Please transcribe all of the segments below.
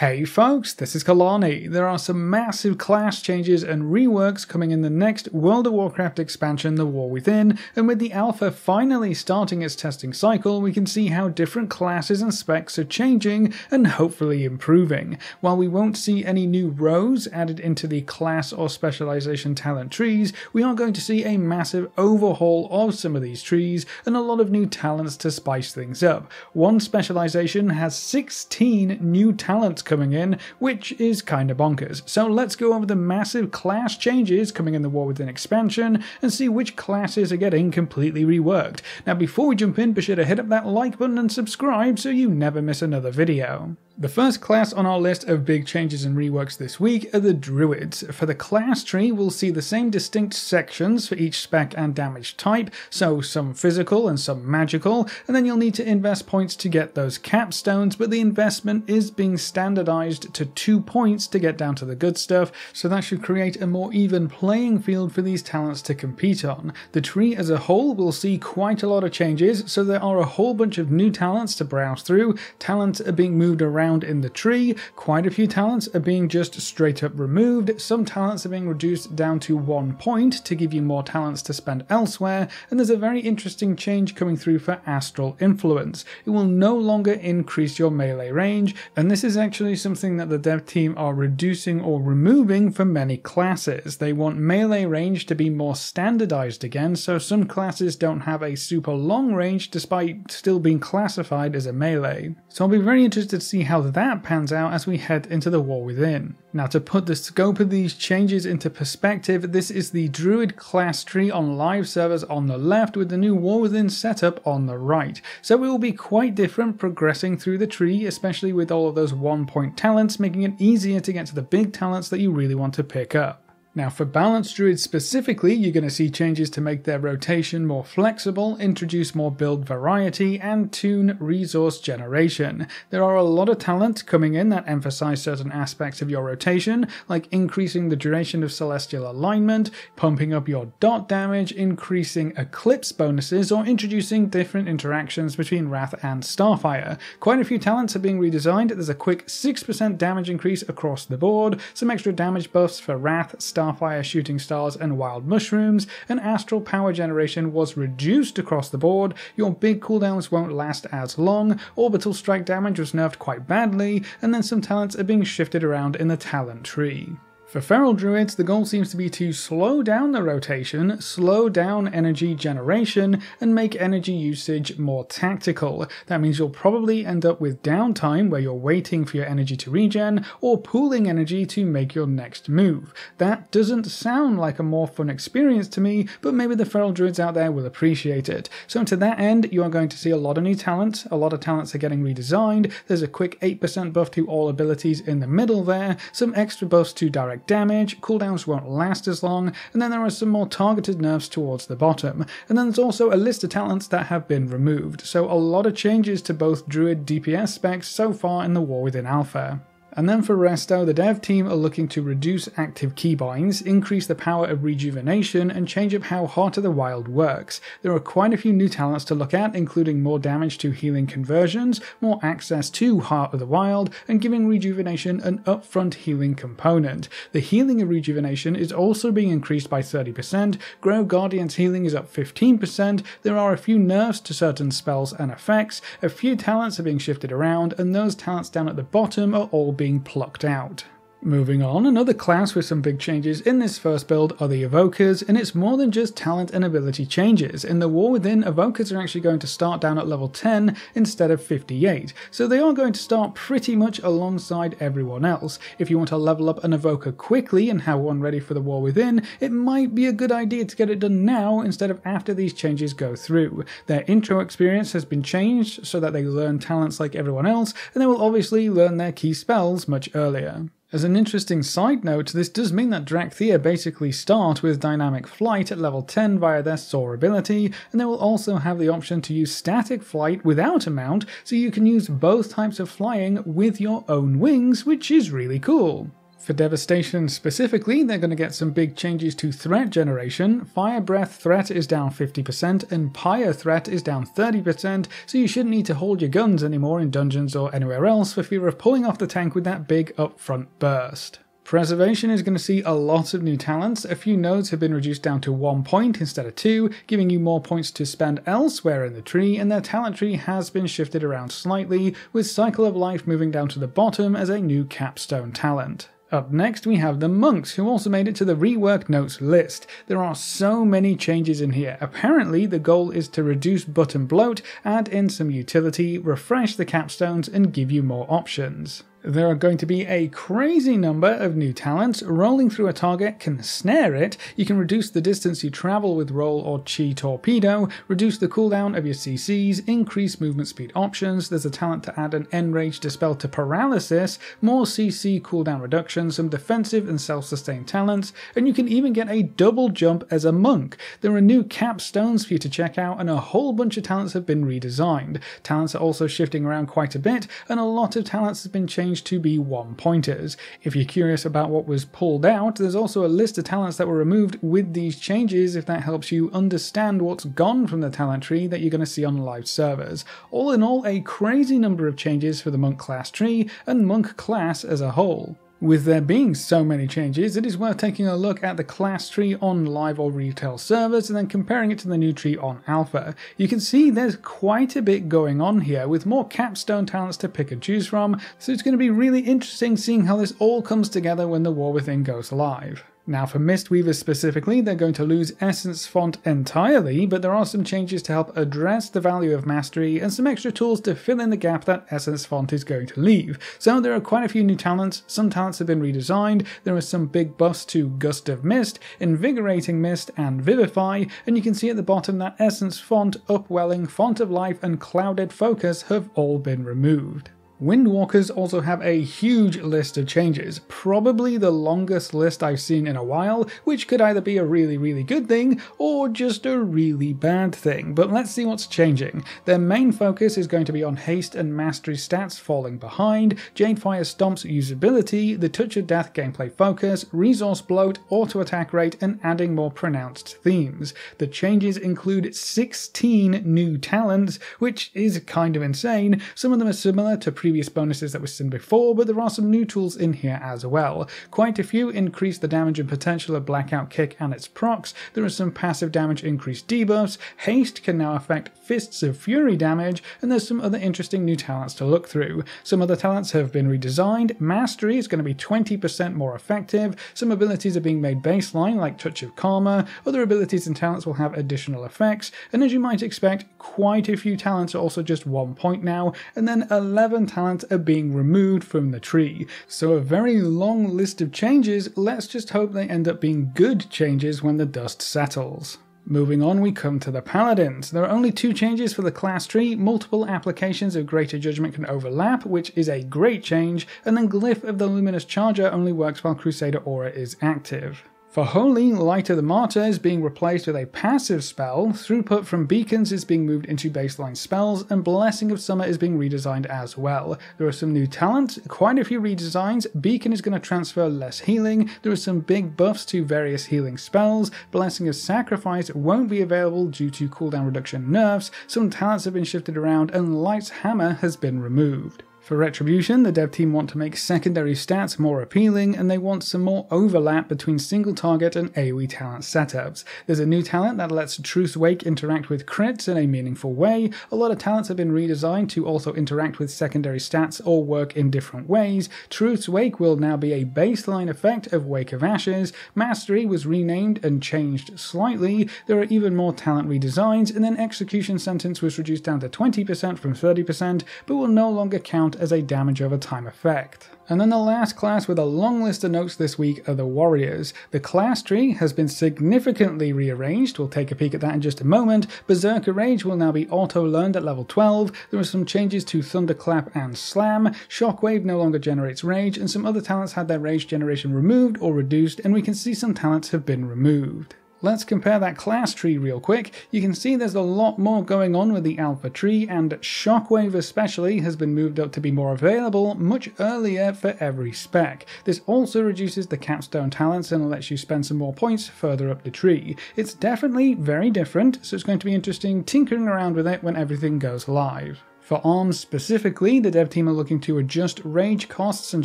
Hey folks, this is Kalani. There are some massive class changes and reworks coming in the next World of Warcraft expansion, The War Within, and with the alpha finally starting its testing cycle, we can see how different classes and specs are changing and hopefully improving. While we won't see any new rows added into the class or specialization talent trees, we are going to see a massive overhaul of some of these trees and a lot of new talents to spice things up. One specialization has 16 new talents coming in, which is kinda bonkers. So let's go over the massive class changes coming in the War Within expansion and see which classes are getting completely reworked. Now before we jump in, be sure to hit up that like button and subscribe so you never miss another video. The first class on our list of big changes and reworks this week are the Druids. For the class tree, we'll see the same distinct sections for each spec and damage type, so some physical and some magical, and then you'll need to invest points to get those capstones, but the investment is being standardized to 2 points to get down to the good stuff, so that should create a more even playing field for these talents to compete on. The tree as a whole will see quite a lot of changes, so there are a whole bunch of new talents to browse through. Talents are being moved around in the tree, quite a few talents are being just straight up removed, some talents are being reduced down to 1 point to give you more talents to spend elsewhere, and there's a very interesting change coming through for astral influence. It will no longer increase your melee range, and this is actually something that the dev team are reducing or removing for many classes. They want melee range to be more standardized again, so some classes don't have a super long range despite still being classified as a melee. So I'll be very interested to see how that pans out as we head into the War Within. Now, to put the scope of these changes into perspective, this is the Druid class tree on live servers on the left with the new War Within setup on the right. So it will be quite different progressing through the tree, especially with all of those 1 point talents, making it easier to get to the big talents that you really want to pick up. Now for balanced druids specifically, you're going to see changes to make their rotation more flexible, introduce more build variety, and tune resource generation. There are a lot of talents coming in that emphasize certain aspects of your rotation, like increasing the duration of Celestial Alignment, pumping up your dot damage, increasing Eclipse bonuses, or introducing different interactions between Wrath and Starfire. Quite a few talents are being redesigned. There's a quick 6% damage increase across the board, some extra damage buffs for Wrath, Starfire, Shooting Stars, and Wild Mushrooms, and astral power generation was reduced across the board, your big cooldowns won't last as long, orbital strike damage was nerfed quite badly, and then some talents are being shifted around in the talent tree. For Feral Druids, the goal seems to be to slow down the rotation, slow down energy generation, and make energy usage more tactical. That means you'll probably end up with downtime where you're waiting for your energy to regen, or pooling energy to make your next move. That doesn't sound like a more fun experience to me, but maybe the Feral Druids out there will appreciate it. So to that end, you are going to see a lot of new talents. A lot of talents are getting redesigned, there's a quick 8% buff to all abilities in the middle there, some extra buffs to direct damage, cooldowns won't last as long, and then there are some more targeted nerfs towards the bottom. And then there's also a list of talents that have been removed, so a lot of changes to both Druid DPS specs so far in the War Within Alpha. And then for Resto, the dev team are looking to reduce active keybinds, increase the power of rejuvenation, and change up how Heart of the Wild works. There are quite a few new talents to look at, including more damage to healing conversions, more access to Heart of the Wild, and giving rejuvenation an upfront healing component. The healing of rejuvenation is also being increased by 30%, Grow Guardian's healing is up 15%, there are a few nerfs to certain spells and effects, a few talents are being shifted around, and those talents down at the bottom are all being plucked out. Moving on, another class with some big changes in this first build are the Evokers, and it's more than just talent and ability changes. In the War Within, Evokers are actually going to start down at level 10 instead of 58, so they are going to start pretty much alongside everyone else. If you want to level up an Evoker quickly and have one ready for the War Within, it might be a good idea to get it done now instead of after these changes go through. Their intro experience has been changed so that they learn talents like everyone else, and they will obviously learn their key spells much earlier. As an interesting side note, this does mean that Dracthyr basically start with dynamic flight at level 10 via their Soar ability, and they will also have the option to use static flight without a mount, so you can use both types of flying with your own wings, which is really cool. For Devastation specifically, they're going to get some big changes to threat generation. Fire Breath threat is down 50% and Pyre threat is down 30%, so you shouldn't need to hold your guns anymore in dungeons or anywhere else for fear of pulling off the tank with that big upfront burst. Preservation is going to see a lot of new talents. A few nodes have been reduced down to 1 point instead of 2, giving you more points to spend elsewhere in the tree, and their talent tree has been shifted around slightly, with Cycle of Life moving down to the bottom as a new capstone talent. Up next we have the Monks, who also made it to the reworked notes list. There are so many changes in here. Apparently the goal is to reduce button bloat, add in some utility, refresh the capstones and give you more options. There are going to be a crazy number of new talents. Rolling through a target can snare it, you can reduce the distance you travel with roll or chi torpedo, reduce the cooldown of your CCs, increase movement speed options, there's a talent to add an enrage dispel to paralysis, more CC cooldown reduction, some defensive and self-sustained talents, and you can even get a double jump as a monk. There are new capstones for you to check out and a whole bunch of talents have been redesigned. Talents are also shifting around quite a bit and a lot of talents have been changed to be 1-pointers. If you're curious about what was pulled out, there's also a list of talents that were removed with these changes if that helps you understand what's gone from the talent tree that you're going to see on live servers. All in all, a crazy number of changes for the monk class tree and monk class as a whole. With there being so many changes, it is worth taking a look at the class tree on live or retail servers and then comparing it to the new tree on alpha. You can see there's quite a bit going on here with more capstone talents to pick and choose from, so it's going to be really interesting seeing how this all comes together when the War Within goes live. Now for Mistweavers specifically, they're going to lose Essence Font entirely, but there are some changes to help address the value of mastery and some extra tools to fill in the gap that Essence Font is going to leave. So there are quite a few new talents, some talents have been redesigned, there are some big buffs to Gust of Mist, Invigorating Mist and Vivify, and you can see at the bottom that Essence Font, Upwelling, Font of Life and Clouded Focus have all been removed. Windwalkers also have a huge list of changes, probably the longest list I've seen in a while, which could either be a really good thing or just a really bad thing, but let's see what's changing. Their main focus is going to be on haste and mastery stats falling behind, Jadefire Stomp's usability, the Touch of Death gameplay focus, resource bloat, auto attack rate and adding more pronounced themes. The changes include 16 new talents, which is kind of insane. Some of them are similar to previous bonuses that we've seen before, but there are some new tools in here as well. Quite a few increase the damage and potential of Blackout Kick and its procs, there are some passive damage increased debuffs, haste can now affect Fists of Fury damage, and there's some other interesting new talents to look through. Some other talents have been redesigned, Mastery is going to be 20% more effective, some abilities are being made baseline like Touch of Karma, other abilities and talents will have additional effects, and as you might expect, quite a few talents are also just 1 point now, and then 11 talents are being removed from the tree. So a very long list of changes, let's just hope they end up being good changes when the dust settles. Moving on, we come to the Paladins. There are only 2 changes for the class tree, multiple applications of Greater Judgment can overlap, which is a great change, and then Glyph of the Luminous Charger only works while Crusader Aura is active. For Holy, Light of the Martyr is being replaced with a passive spell, Throughput from Beacons is being moved into baseline spells, and Blessing of Summer is being redesigned as well. There are some new talents, quite a few redesigns, Beacon is going to transfer less healing, there are some big buffs to various healing spells, Blessing of Sacrifice won't be available due to cooldown reduction nerfs, some talents have been shifted around, and Light's Hammer has been removed. For Retribution, the dev team want to make secondary stats more appealing and they want some more overlap between single target and AoE talent setups. There's a new talent that lets Truth's Wake interact with crits in a meaningful way, a lot of talents have been redesigned to also interact with secondary stats or work in different ways, Truth's Wake will now be a baseline effect of Wake of Ashes, Mastery was renamed and changed slightly, there are even more talent redesigns, and then Execution Sentence was reduced down to 20% from 30% but will no longer count as a damage over time effect. And then the last class with a long list of notes this week are the Warriors. The class tree has been significantly rearranged, we'll take a peek at that in just a moment. Berserker Rage will now be auto-learned at level 12, there are some changes to Thunderclap and Slam, Shockwave no longer generates Rage, and some other talents had their Rage generation removed or reduced, and we can see some talents have been removed. Let's compare that class tree real quick. You can see there's a lot more going on with the alpha tree, and Shockwave especially has been moved up to be more available much earlier for every spec. This also reduces the capstone talents and lets you spend some more points further up the tree. It's definitely very different, so it's going to be interesting tinkering around with it when everything goes live. For arms specifically, the dev team are looking to adjust rage costs and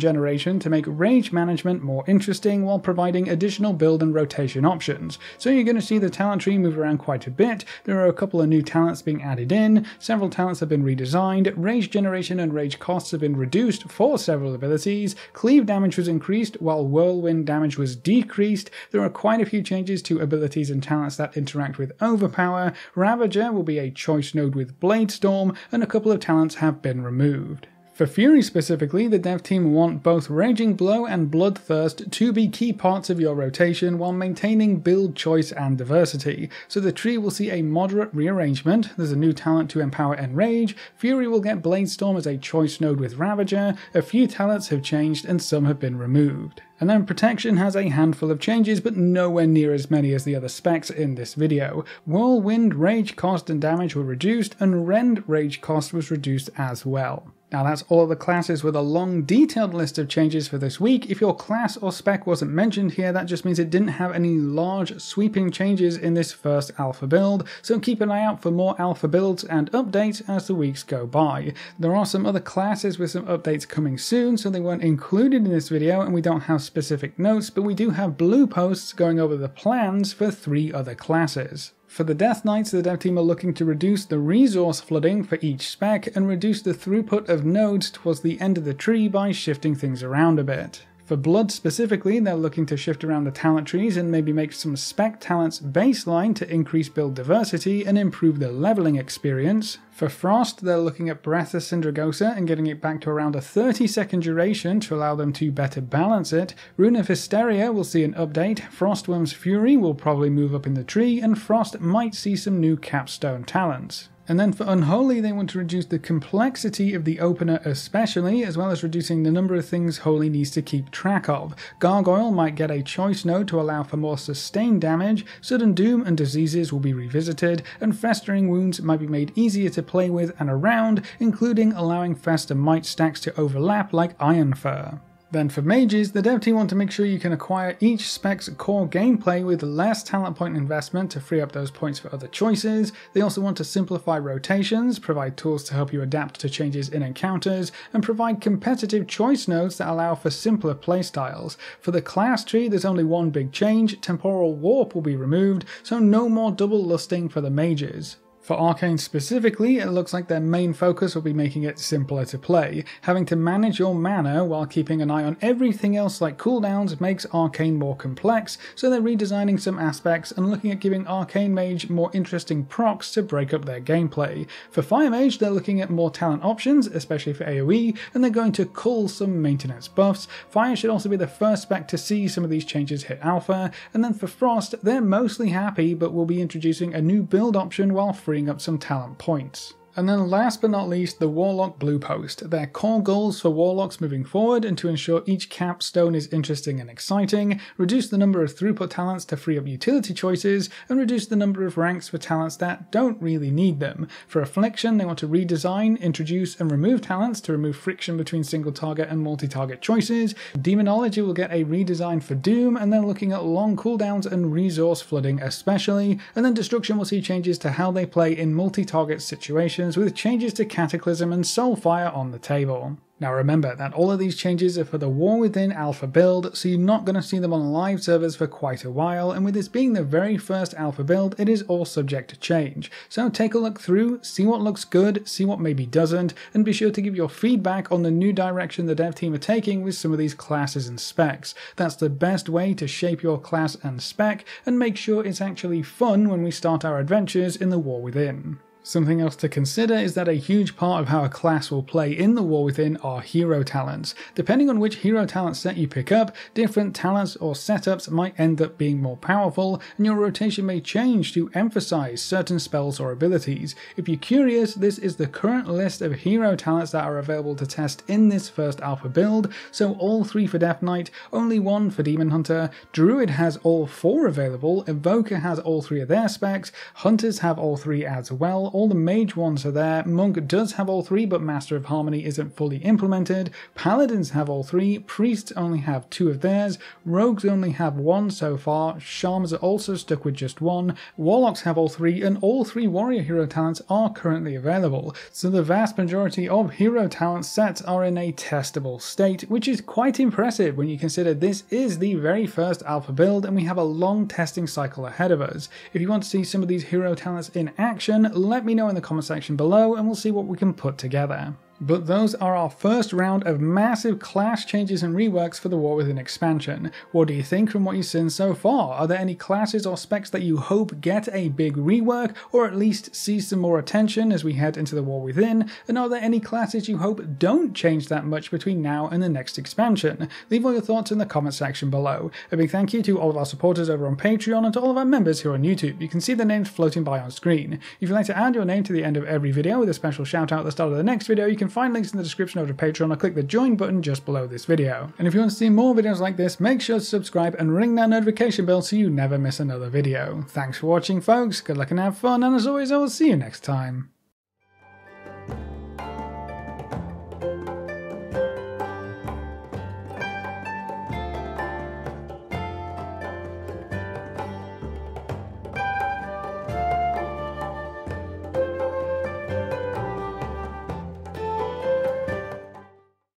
generation to make rage management more interesting while providing additional build and rotation options. So you're going to see the talent tree move around quite a bit. There are a couple of new talents being added in, several talents have been redesigned, rage generation and rage costs have been reduced for several abilities, cleave damage was increased while whirlwind damage was decreased, there are quite a few changes to abilities and talents that interact with overpower, Ravager will be a choice node with Bladestorm, and a couple of talents have been removed. For Fury specifically, the dev team want both Raging Blow and Bloodthirst to be key parts of your rotation while maintaining build choice and diversity, so the tree will see a moderate rearrangement, there's a new talent to empower Enrage, Fury will get Bladestorm as a choice node with Ravager, a few talents have changed and some have been removed. And then Protection has a handful of changes, but nowhere near as many as the other specs in this video. Whirlwind rage cost and damage were reduced, and Rend rage cost was reduced as well. Now that's all of the classes with a long detailed list of changes for this week. If your class or spec wasn't mentioned here, that just means it didn't have any large sweeping changes in this first alpha build, so keep an eye out for more alpha builds and updates as the weeks go by. There are some other classes with some updates coming soon, so they weren't included in this video and we don't have specific notes, but we do have blue posts going over the plans for 3 other classes. For the Death Knights, the dev team are looking to reduce the resource flooding for each spec and reduce the throughput of nodes towards the end of the tree by shifting things around a bit. For Blood specifically, they're looking to shift around the talent trees and maybe make some spec talents baseline to increase build diversity and improve the leveling experience. For Frost, they're looking at Breath of Syndragosa and getting it back to around a 30-second duration to allow them to better balance it. Rune of Hysteria will see an update, Frostworm's Fury will probably move up in the tree, and Frost might see some new capstone talents. And then for Unholy, they want to reduce the complexity of the opener especially, as well as reducing the number of things Holy needs to keep track of. Gargoyle might get a choice node to allow for more sustained damage, sudden doom and diseases will be revisited, and festering wounds might be made easier to play with and around, including allowing fester might stacks to overlap like Iron Fur. Then for mages, the dev team want to make sure you can acquire each spec's core gameplay with less talent point investment to free up those points for other choices. They also want to simplify rotations, provide tools to help you adapt to changes in encounters, and provide competitive choice nodes that allow for simpler playstyles. For the class tree, there's only one big change, temporal warp will be removed, so no more double lusting for the mages. For Arcane specifically, it looks like their main focus will be making it simpler to play. Having to manage your mana while keeping an eye on everything else like cooldowns makes Arcane more complex, so they're redesigning some aspects and looking at giving Arcane Mage more interesting procs to break up their gameplay. For Fire Mage, they're looking at more talent options, especially for AoE, and they're going to cull some maintenance buffs. Fire should also be the first spec to see some of these changes hit alpha, and then for Frost, they're mostly happy but will be introducing a new build option while free up some talent points. And then last but not least, the Warlock Blue Post. Their core goals for Warlocks moving forward and to ensure each capstone is interesting and exciting, reduce the number of throughput talents to free up utility choices, and reduce the number of ranks for talents that don't really need them. For Affliction, they want to redesign, introduce, and remove talents to remove friction between single target and multi-target choices. Demonology will get a redesign for Doom, and they're looking at long cooldowns and resource flooding especially, and then Destruction will see changes to how they play in multi-target situations, with changes to Cataclysm and Soulfire on the table. Now remember that all of these changes are for the War Within alpha build, so you're not going to see them on live servers for quite a while, and with this being the very first alpha build, it is all subject to change. So take a look through, see what looks good, see what maybe doesn't, and be sure to give your feedback on the new direction the dev team are taking with some of these classes and specs. That's the best way to shape your class and spec, and make sure it's actually fun when we start our adventures in the War Within. Something else to consider is that a huge part of how a class will play in The War Within are hero talents. Depending on which hero talent set you pick up, different talents or setups might end up being more powerful, and your rotation may change to emphasize certain spells or abilities. If you're curious, this is the current list of hero talents that are available to test in this first alpha build, so all 3 for Death Knight, only 1 for Demon Hunter, Druid has all 4 available, Evoker has all 3 of their specs, Hunters have all 3 as well, all the mage ones are there, Monk does have all 3 but Master of Harmony isn't fully implemented, Paladins have all 3, Priests only have 2 of theirs, Rogues only have 1 so far, Shamans are also stuck with just 1, Warlocks have all 3, and all 3 warrior hero talents are currently available, so the vast majority of hero talent sets are in a testable state, which is quite impressive when you consider this is the very first alpha build and we have a long testing cycle ahead of us. If you want to see some of these hero talents in action, let me know in the comment section below and we'll see what we can put together. But those are our first round of massive class changes and reworks for the War Within expansion. What do you think from what you've seen so far? Are there any classes or specs that you hope get a big rework, or at least see some more attention as we head into the War Within? And are there any classes you hope don't change that much between now and the next expansion? Leave all your thoughts in the comment section below. A big thank you to all of our supporters over on Patreon and to all of our members here on YouTube. You can see their names floating by on screen. If you'd like to add your name to the end of every video with a special shout out at the start of the next video, you can find links in the description over to Patreon or click the join button just below this video. And if you want to see more videos like this, make sure to subscribe and ring that notification bell so you never miss another video. Thanks for watching, folks, good luck and have fun, and as always I will see you next time.